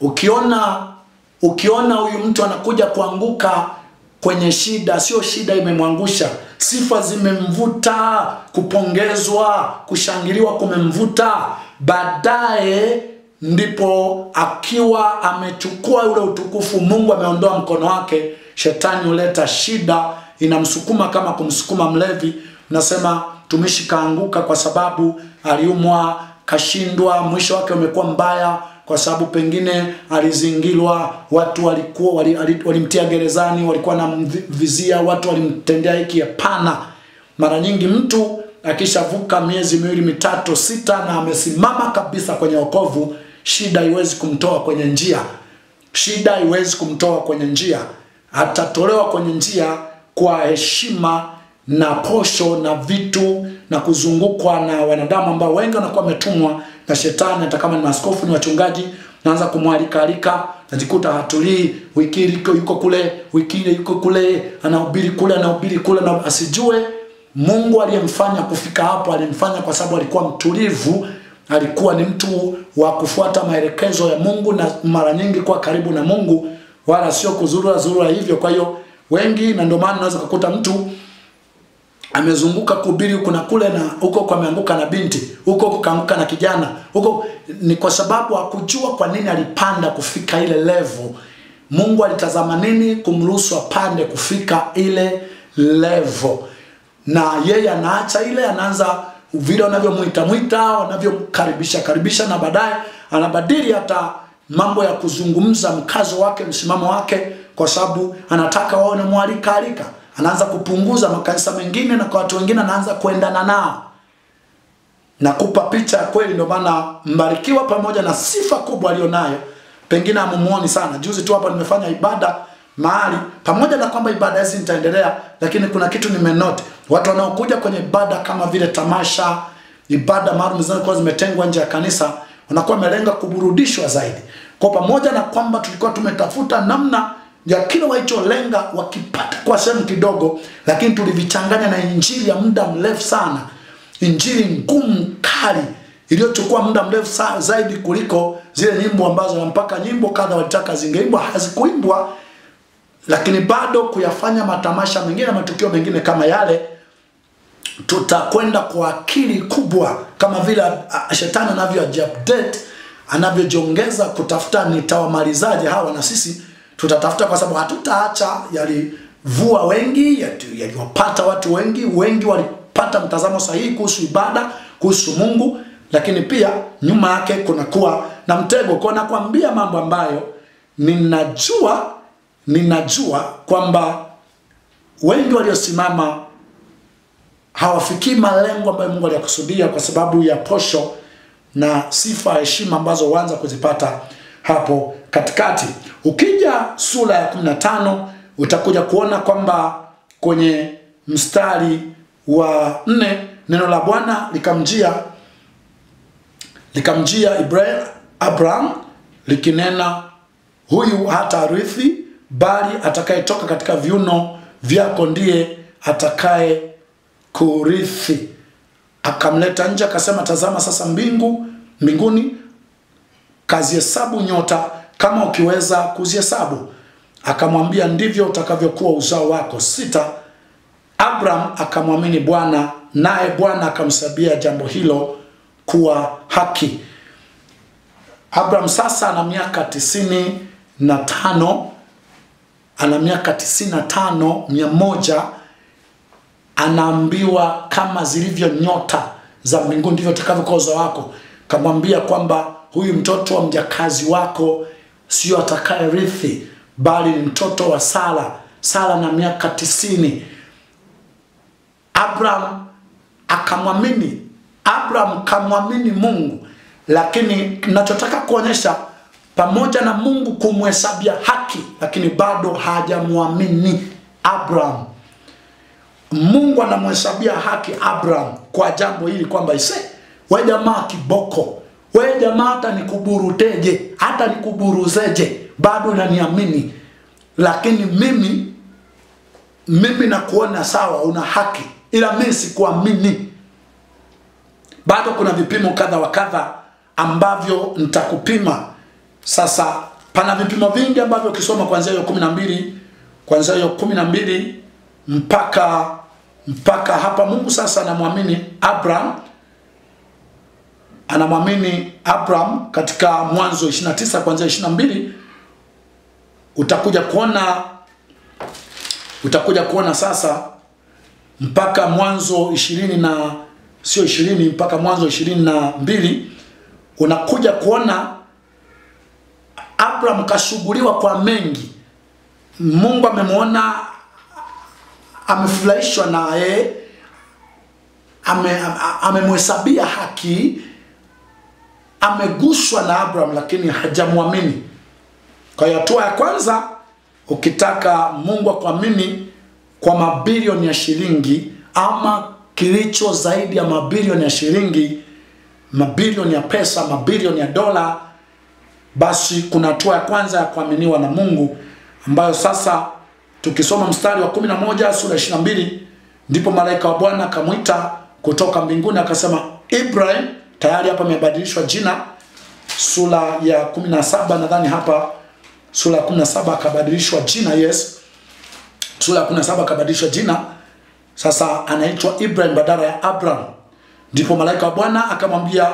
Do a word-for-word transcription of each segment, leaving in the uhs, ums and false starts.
Ukiona ukiona huyu mtu anakuja kuanguka kwenye shida, sio shida imemwangusha, sifa zimemvuta, kupongezwa, kushangiliwa kumemvuta, baadaye ndipo akiwa amechukua ule utukufu, Mungu ameondoa mkono wake, shetani huleta shida, inamsukuma kama kumsukuma mlevi. Nasema tumishi kaanguka kwa sababu aliumwa, kashindwa, mwisho wake umekuwa mbaya kwa sababu pengine alizingilwa, watu walikuwa walimtia gerezani, walikuwa na vizia, watu walimtendea hiki. Hapana, mara nyingi mtu akishavuka miezi miwili mitatu sita na amesimama kabisa kwenye wokovu, shida haiwezi kumtoa kwenye njia. Shida haiwezi kumtoa kwenye njia. Atatolewa kwenye njia kwa heshima na posho na vitu na kuzungukwa na wanadamu ambao wengi wanakuwa wametumwa na shetani. Hata kama ni maaskofu, ni wachungaji, naanza kumwalika alika, najikuta hatulii, wiki yuko kule, wiki yuko kule, anahubiri kule, anahubiri kule, na asijue Mungu aliyemfanya kufika hapo alimfanya kwa sababu alikuwa mtulivu, alikuwa ni mtu wa kufuata maelekezo ya Mungu na mara nyingi kwa karibu na Mungu, wala sio kuzurura zurura hivyo. Kwa hiyo wengi, na ndio maana unaweza kukuta mtu amezunguka kuhubiri kuna kule na huko kwa ameanguka na binti, huko kukaanguka na kijana, huko ni kwa sababu hakujua kwa nini alipanda kufika ile level. Mungu alitazama nini kumruhusu apande kufika ile level? Na yeye anaacha ile, anaanza vile wanavyomuita muita, wanavyokaribisha karibisha, na baadaye anabadili hata mambo ya kuzungumza, mkazo wake, msimamo wake, kwa sababu anataka waone mwalika alika. Anaanza kupunguza makanisa mengine na kwa watu wengine anaanza kuendana nao. Na kupa picha kweli, ndio maana Mbarikiwa pamoja na sifa kubwa alionayo pengine amumuoni sana. Juzi tu hapa nimefanya ibada mahali, pamoja na kwamba ibada hizi nitaendelea, lakini kuna kitu nimenote. Watu wanaokuja kwenye ibada kama vile tamasha, ibada maalum zinazokuwa zimetengwa nje ya kanisa, wanakuwa wamelenga kuburudishwa zaidi. Kwa pamoja na kwamba tulikuwa tumetafuta namna ya kile walicholenga wakipata kwa sehemu kidogo, lakini tulivichanganya na injili ya muda mrefu sana, injili ngumu kali iliyochukua muda mrefu zaidi kuliko zile nyimbo ambazo mpaka nyimbo kadha walitaka zingeimbwa hazikuimbwa. Lakini bado kuyafanya matamasha mengine na matukio mengine kama yale, tutakwenda kwa akili kubwa kama vile shetani anavyo-update, anavyojiongeza kutafuta nitawamalizaje hawa, na sisi tutatafuta, kwa sababu hatutaacha. Yalivua wengi, yaliwapata watu wengi, wengi walipata mtazamo sahihi kuhusu ibada, kuhusu Mungu, lakini pia nyuma yake kuna kuwa na mtego. Kwa nakwambia mambo ambayo ninajua ninajua kwamba wengi waliosimama hawafikii malengo ambayo Mungu aliyakusudia kwa sababu ya posho na sifa, heshima ambazo waanza kuzipata hapo katikati. Ukija sura ya kumi na tano utakuja kuona kwamba kwenye mstari wa nne neno la Bwana likamjia likamjia Ibrahim Abraham likinena, huyu hata rithi, bali atakayetoka katika viuno vyako ndiye atakaye kurithi. Akamleta nje akasema, tazama sasa mbingu mbinguni, kazihesabu nyota kama ukiweza kuzihesabu, akamwambia ndivyo utakavyokuwa uzao wako. Sita, Abraham akamwamini Bwana, naye Bwana akamsabia jambo hilo kuwa haki. Abraham sasa ana miaka tisini na tano, ana miaka tisini na tano, mia moja, anaambiwa kama zilivyo nyota za mbinguni ndivyo utakavyokuwa uzao wako. Kamwambia kwamba huyu mtoto wa mjakazi wako sio atakaye rithi, bali ni mtoto wa Sara. Sara na miaka tisini. Abraham akamwamini. Abraham kamwamini Mungu. Lakini ninachotaka kuonyesha, pamoja na Mungu kumhesabia haki, lakini bado hajamwamini Abraham. Mungu anamhesabia haki Abraham kwa jambo hili kwamba ise, we jamaa kiboko, we jamaa hata nikuburuteje, hata nikuburuzeje, bado unaniamini. Lakini mimi mimi nakuona sawa, una haki, ila mimi sikuamini. Bado kuna vipimo kadha wa kadha ambavyo nitakupima Sasa pana vipimo vingi ambavyo ukisoma kuanzia hiyo kumi na mbili kuanzia hiyo kumi na mbili mpaka mpaka hapa Mungu sasa anamwamini Abraham anamwamini Abraham katika Mwanzo ishirini na tisa kuanzia ishirini na mbili utakuja kuona utakuja kuona sasa mpaka Mwanzo ishirini na sio ishirini mpaka Mwanzo ishirini na mbili unakuja kuona Abraham kashuguliwa kwa mengi. Mungu amemuona amefurahishwa naye, amemhesabia ame haki, ameguswa na Abraham lakini hajamwamini. Kwa hiyo hatua ya kwanza ukitaka Mungu akuamini kwa mabilioni ya shilingi ama kilicho zaidi ya mabilioni ya shilingi, mabilioni ya pesa, mabilioni ya dola, basi kuna hatua ya kwanza ya kuaminiwa na Mungu ambayo sasa tukisoma mstari wa kumi na moja sura ishirini na mbili ndipo malaika wa Bwana akamuita kutoka mbinguni akasema Ibrahim. Tayari hapa amebadilishwa jina, sura ya kumi na saba nadhani hapa sura ya kumi na saba akabadilishwa jina. Yes, sura ya kumi na saba akabadilishwa jina, sasa anaitwa Ibrahim badala ya Abraham. Ndipo malaika wa Bwana akamwambia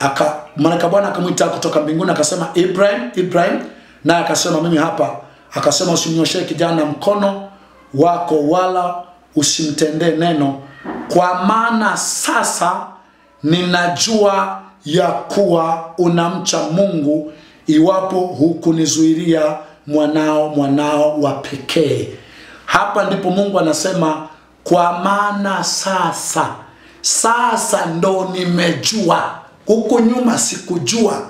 aka malaika Bwana akamuita kutoka mbinguni akasema Ibrahim, Ibrahim, naye akasema mimi hapa. Akasema usimnyoshee kijana mkono wako wala usimtendee neno, kwa maana sasa ninajua ya kuwa unamcha Mungu, iwapo hukunizuilia mwanao mwanao wa pekee. Hapa ndipo Mungu anasema kwa maana sasa, sasa ndo nimejua, huko nyuma sikujua.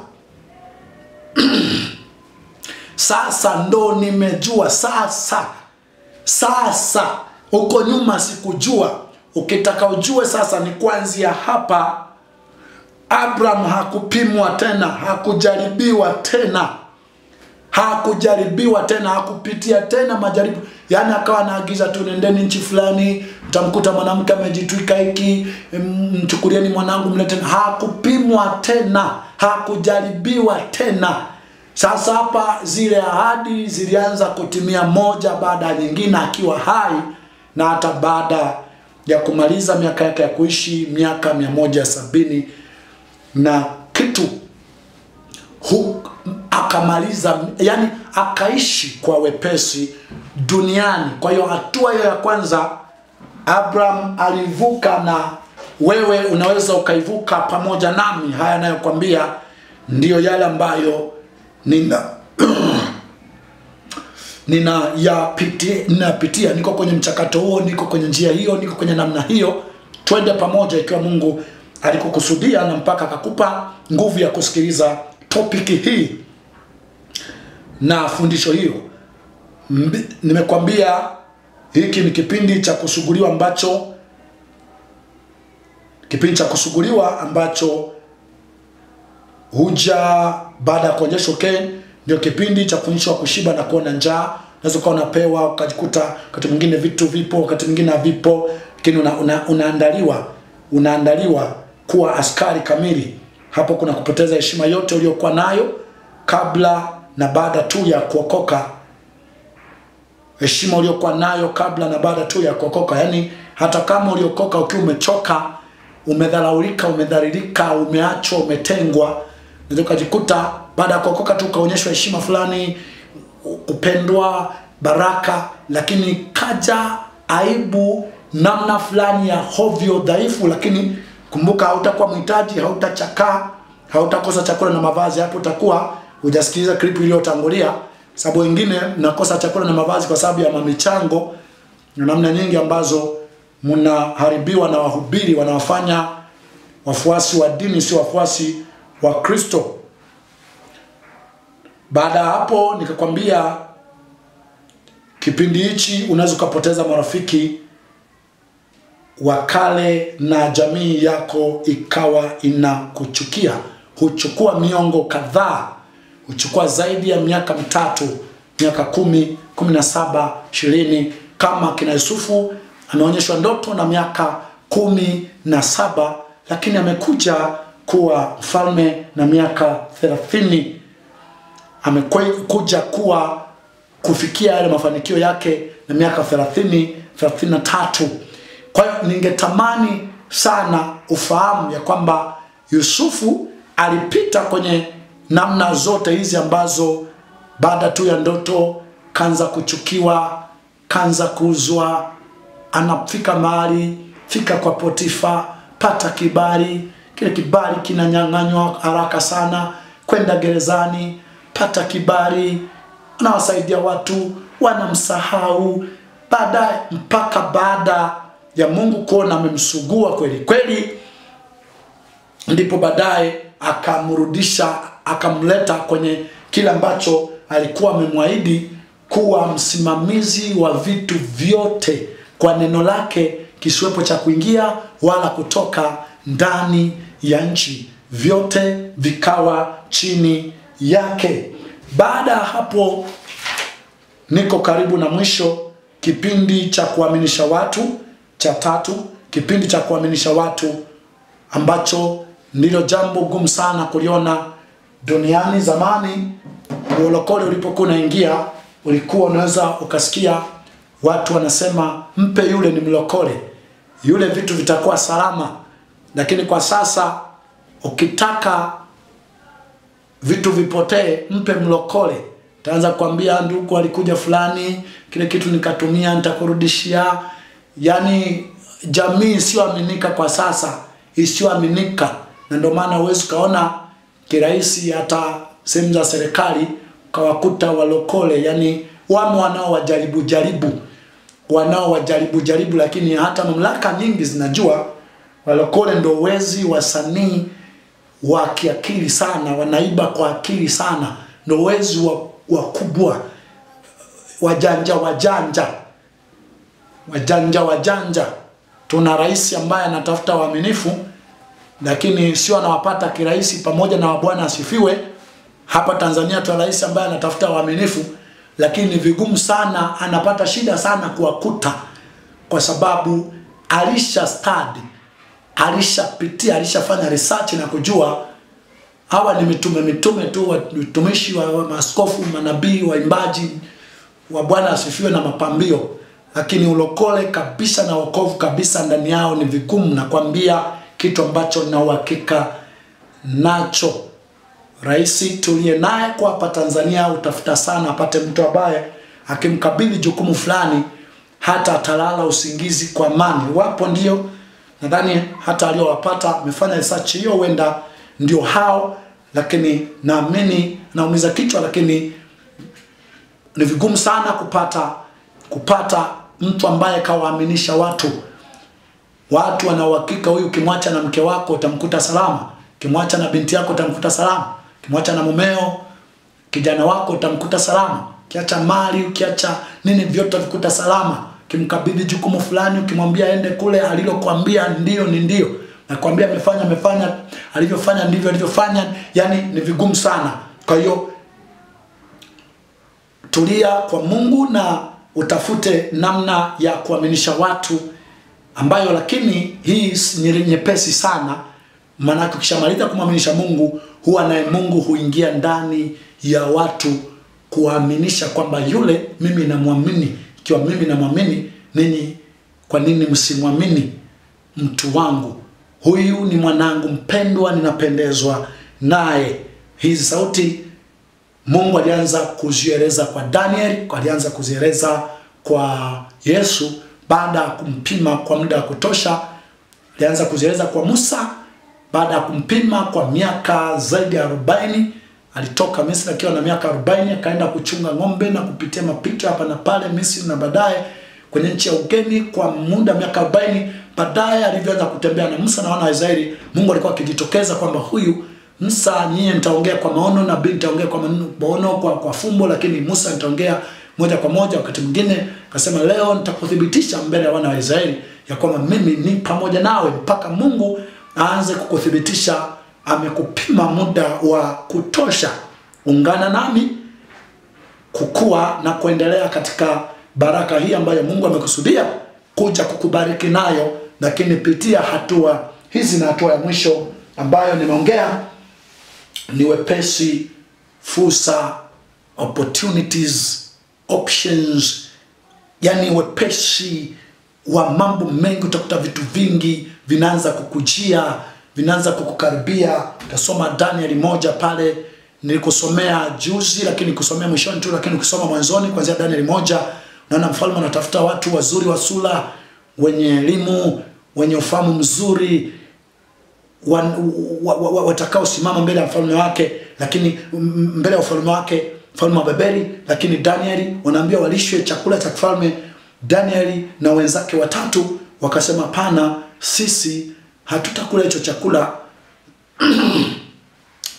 Sasa ndo nimejua, sasa sasa huko nyuma sikujua. Ukitaka ujue sasa ni kuanzia hapa. Abraham hakupimwa tena, hakujaribiwa tena, hakujaribiwa tena, hakupitia tena majaribu. Yaani akawa anaagiza tu nendeni nchi fulani, mtamkuta mwanamke amejitwika hiki, mchukulieni mwanangu mleteni. Hakupimwa tena, hakujaribiwa tena. Sasa hapa zile ahadi zilianza kutimia moja baada ya nyingine akiwa hai, na hata baada ya kumaliza miaka yake ya kuishi miaka mia moja sabini na kitu, huku akamaliza, yani akaishi kwa wepesi duniani. Kwa hiyo hatua ya kwanza Abraham alivuka, na wewe unaweza ukaivuka pamoja nami. Haya nayokuambia ndiyo yale ambayo nina nina yapitia ninapitia, niko kwenye mchakato huo, niko kwenye njia hiyo, niko kwenye namna hiyo. Twende pamoja ikiwa Mungu alikukusudia na mpaka akakupa nguvu ya kusikiliza topiki hii na fundisho hiyo. Nimekwambia hiki ni kipindi cha kusuguliwa ambacho kipindi cha kusuguliwa ambacho huja baada ya kuonyeshwa Ken, ndio kipindi cha kufundishwa kushiba na kuona njaa. Unaweza kuwa unapewa ukajikuta wakati mwingine vitu vipo, wakati mwingine havipo, lakini una, unaandaliwa unaandaliwa kuwa askari kamili. Hapo kuna kupoteza heshima yote uliyokuwa nayo kabla na baada tu ya kuokoka, heshima uliyokuwa nayo kabla na baada tu ya kuokoka. Yani hata kama uliokoka ukiwa umechoka, umedhalaulika, umedhalilika, umeachwa, umetengwa, ndio ukajikuta baada ya kuokoka tu kaonyeshwa heshima fulani, upendwa, baraka, lakini kaja aibu, namna fulani ya hovyo, dhaifu. Lakini kumbuka, hautakuwa mhitaji, hautachakaa, hautakosa chakula na mavazi. Hapo utakuwa hujasikiliza clip iliyotangulia, sababu wengine nakosa chakula na mavazi kwa sababu ya mamichango na namna nyingi ambazo mnaharibiwa na wahubiri wanaofanya wafuasi wa dini si wafuasi wa Kristo. Baada hapo nikakwambia kipindi hichi unaweza kupoteza marafiki wakale na jamii yako ikawa inakuchukia. Huchukua miongo kadhaa, huchukua zaidi ya miaka mitatu, miaka kumi, kumi na saba, ishirini. Kama kina Yusufu ameonyeshwa ndoto na miaka kumi na saba, lakini amekuja kuwa mfalme na miaka thelathini. amekuja kuwa kufikia yale mafanikio yake na miaka thelathini, thelathini na tatu. Kwa hiyo ningetamani sana ufahamu ya kwamba Yusufu alipita kwenye namna zote hizi ambazo baada tu ya ndoto kanza kuchukiwa, kanza kuuzwa, anafika mahali, fika kwa Potifa, pata kibali, kile kibali kinanyang'anywa haraka sana, kwenda gerezani, pata kibali, anawasaidia watu, wanamsahau, baadaye mpaka baada ya Mungu kuona amemsugua kweli kweli, ndipo baadaye akamrudisha, akamleta kwenye kila ambacho alikuwa amemwaahidi kuwa msimamizi wa vitu vyote kwa neno lake, kisiwepo cha kuingia wala kutoka ndani ya nchi, vyote vikawa chini yake. Baada hapo, niko karibu na mwisho, kipindi cha kuaminisha watu cha tatu, kipindi cha kuaminisha watu ambacho ndilo jambo gumu sana kuliona duniani. Zamani uolokole ulipokuwa unaingia, ulikuwa unaweza ukasikia watu wanasema mpe yule, ni mlokole yule, vitu vitakuwa salama. Lakini kwa sasa ukitaka vitu vipotee, mpe mlokole, taanza kuambia ndugu alikuja fulani, kile kitu nikatumia nitakurudishia. Yani jamii siyoaminika kwa sasa, isiyoaminika, na ndio maana uwezi kaona kirahisi hata sehemu za serikali kawakuta walokole, yani wamo wanao wajaribu jaribu wanao wajaribu jaribu lakini hata mamlaka nyingi zinajua walokole ndio wezi, wasanii wa kiakili sana, wanaiba kwa akili sana, ndio wezi wakubwa, wajanja wajanja wajanja wajanja. Tuna rais ambaye anatafuta waaminifu lakini sio anawapata kirahisi, pamoja na wabwana asifiwe. Hapa Tanzania tuna rais ambaye anatafuta waaminifu lakini vigumu sana, anapata shida sana kuwakuta, kwa sababu alisha study, alisha pitia, alishafanya research na kujua hawa ni mitume mitume tu, watumishi wa maaskofu, manabii, waimbaji, wa Bwana asifiwe na mapambio, lakini ulokole kabisa na wokovu kabisa ndani yao ni vigumu. Na kuambia kitu ambacho na uhakika nacho, raisi tulie naye kwa hapa Tanzania utafuta sana apate mtu ambaye akimkabidhi jukumu fulani hata atalala usingizi kwa amani. Wapo ndio, nadhani hata aliyowapata amefanya research hiyo, huenda ndio hao, lakini naamini naumiza kichwa, lakini ni vigumu sana kupata kupata mtu ambaye kawaaminisha watu. Watu wana uhakika huyu kimwacha na mke wako utamkuta salama, kimwacha na binti yako utamkuta salama, kimwacha na mumeo, kijana wako utamkuta salama, kiacha mali, ukiacha nini vyote vikuta salama. Kimkabidhi jukumu fulani, ukimwambia ende kule, alilokuambia ndio ni ndio, na kuambia amefanya amefanya, alivyofanya ndivyo alivyofanya, yani ni vigumu sana. Kwa hiyo tulia kwa Mungu na utafute namna ya kuaminisha watu ambayo, lakini hii ni nyepesi sana, maana ukishamaliza kumwaminisha Mungu, huwa naye Mungu huingia ndani ya watu kuaminisha kwamba yule mimi namwamini. Ikiwa mimi namwamini, nini kwa nini msimwamini mtu wangu? Huyu ni mwanangu mpendwa, ninapendezwa naye. Hizi sauti Mungu alianza kuzieleza kwa Daniel, kwa alianza kuzieleza kwa Yesu baada ya kumpima kwa muda wa kutosha, alianza kuzieleza kwa Musa baada ya kumpima kwa miaka zaidi ya arobaini. Alitoka Misri akiwa na miaka arobaini, akaenda kuchunga ng'ombe na kupitia mapito hapa na pale Misri, na baadaye kwenye nchi ya ugeni kwa muda miaka arobaini. Baadaye alivyoanza kutembea na Musa na wana wa Israeli, Mungu alikuwa akijitokeza kwamba huyu Musa, nyinyi nitaongea kwa maono, na binti nitaongea kwa maono kwa kwa fumbo, lakini Musa nitaongea moja kwa moja. Wakati mwingine akasema leo nitakuthibitisha mbele ya wana wa Israeli ya kwamba mimi ni pamoja nawe, mpaka Mungu aanze kukuthibitisha. Amekupima muda wa kutosha. Ungana nami kukua na kuendelea katika baraka hii ambayo Mungu amekusudia kuja kukubariki nayo, lakini pitia hatua hizi, na hatua ya mwisho ambayo nimeongea ni wepesi, fursa opportunities, options, yani wepesi wa mambo mengi. Utakuta vitu vingi vinaanza kukujia, vinaanza kukukaribia. Kasoma Daniel moja pale nilikosomea juzi, lakini kusomea mwishoni tu, lakini kusoma mwanzoni kuanzia Daniel moja, naona mfalme anatafuta watu wazuri wa sura, wenye elimu, wenye ufahamu mzuri, watakao simama mbele ya mfalme wake, lakini mbele ya mfalme wake, mfalme wa Babeli. Lakini Danieli wanaambia walishwe chakula cha mfalme. Danieli na wenzake watatu wakasema, pana, sisi hatutakula hicho chakula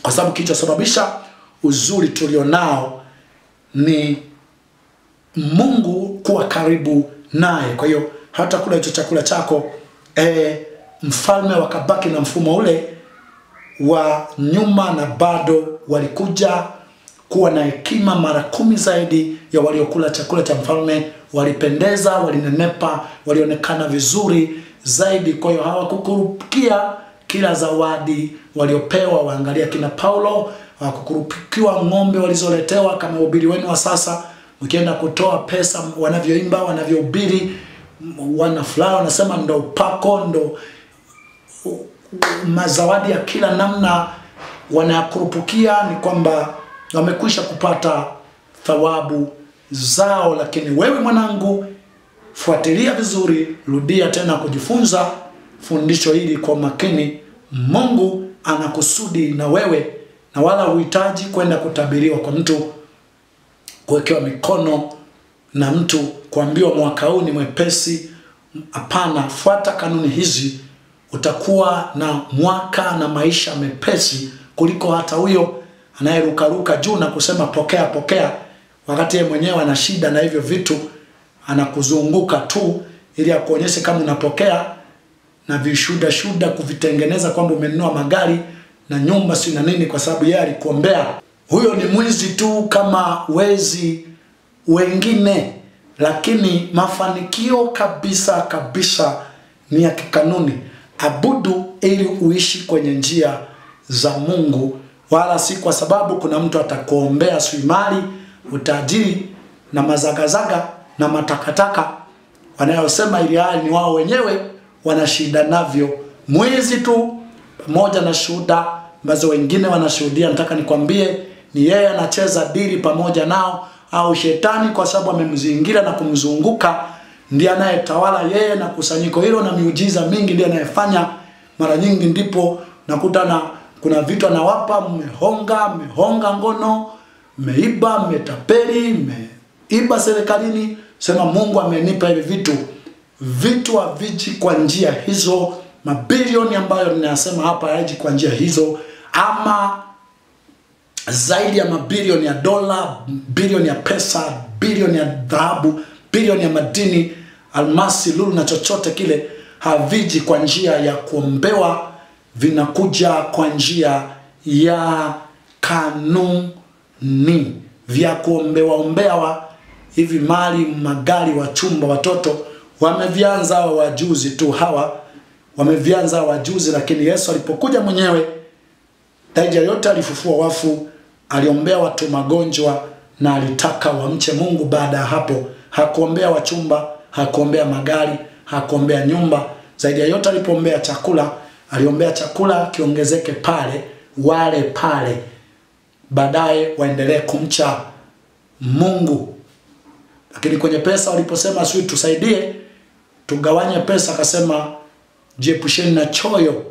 kwa sababu kilichosababisha uzuri tulionao ni Mungu kuwa karibu naye. Kwa hiyo hatakula hicho chakula chako. E, mfalme wakabaki na mfumo ule wa nyuma, na bado walikuja kuwa na hekima mara kumi zaidi ya waliokula chakula cha mfalme. Walipendeza, walinenepa, walionekana vizuri zaidi. Kwa hiyo hawakukurupukia kila zawadi waliopewa. Waangalia kina Paulo, hawakukurupukiwa ng'ombe walizoletewa kama ubiri wenu wa sasa. Mkienda kutoa pesa, wanavyoimba, wanavyohubiri, wanafurahi, wanasema ndo upako, ndo mazawadi ya kila namna wanakurupukia. Ni kwamba wamekwisha kupata thawabu zao. Lakini wewe mwanangu, fuatilia vizuri, rudia tena kujifunza fundisho hili kwa makini. Mungu anakusudi na wewe, na wala huhitaji kwenda kutabiriwa kwa mtu, kuwekewa mikono na mtu, kuambiwa mwaka huu ni mwepesi. Hapana, fuata kanuni hizi, utakuwa na mwaka na maisha mepesi kuliko hata huyo anayerukaruka juu na kusema pokea pokea, wakati yeye mwenyewe ana shida na hivyo vitu. Anakuzunguka tu ili akuonyeshe kama unapokea, na vishuda shuda kuvitengeneza kwamba umenunua magari na nyumba si na nini kwa sababu yeye alikuombea. Huyo ni mwizi tu kama wezi wengine. Lakini mafanikio kabisa kabisa ni ya kikanuni. Abudu ili uishi kwenye njia za Mungu, wala si kwa sababu kuna mtu atakuombea swimali, utajiri na mazagazaga na matakataka wanayosema, ili hali ni wao wenyewe wanashida navyo. Mwizi tu, pamoja na shuhuda ambazo wengine wanashuhudia. Nataka nikwambie, ni yeye anacheza dili pamoja nao, au shetani kwa sababu amemzingira na kumzunguka, ndiye anayetawala yeye na kusanyiko hilo, na miujiza mingi ndiye anayefanya. Mara nyingi ndipo nakuta na kuna vitu anawapa, mmehonga, mmehonga ngono, mmeiba, mmetapeli, mmeiba serikalini. Sema Mungu amenipa hivi vitu. Vitu haviji kwa njia hizo. Mabilioni ambayo ninasema hapa hayaji kwa njia hizo, ama zaidi ya mabilioni ya dola, bilioni ya pesa, bilioni ya dhahabu, bilioni ya madini, almasi, lulu na chochote kile, haviji kwa njia ya kuombewa. Vinakuja kwa njia ya kanuni vya kuombewa ombewa. Hivi mali, magari, wachumba, watoto wamevianza wajuzi tu hawa, wamevianza wajuzi. Lakini Yesu alipokuja mwenyewe, zaidi ya yote alifufua wafu, aliombea watu magonjwa, na alitaka wamche Mungu. Baada ya hapo hakuombea wachumba, hakuombea magari, hakuombea nyumba. Zaidi ya yote alipoombea chakula, aliombea chakula kiongezeke pale, wale pale, baadaye waendelee kumcha Mungu. Lakini kwenye pesa waliposema, sisi tusaidie tugawanye pesa, akasema jiepusheni na choyo,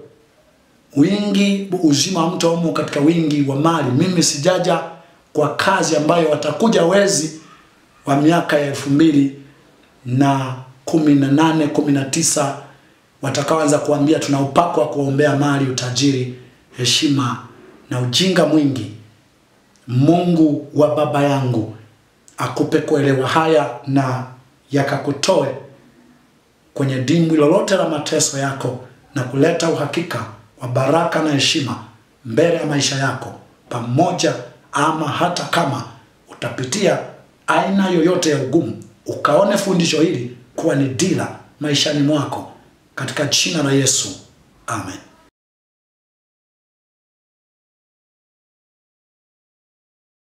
wingi uzima wa mtu humo katika wingi wa mali. Mimi sijaja kwa kazi ambayo watakuja wezi wa miaka ya elfu mbili na kumi na nane kumi na tisa watakaanza kuambia tuna upako wa kuombea mali, utajiri, heshima na ujinga mwingi. Mungu wa baba yangu akupe kuelewa haya, na yakakutoe kwenye dimbwi lolote la mateso yako, na kuleta uhakika wa baraka na heshima mbele ya maisha yako, pamoja ama hata kama utapitia aina yoyote ya ugumu, ukaone fundisho hili kuwa ni dira maishani mwako, katika jina la Yesu. Amen.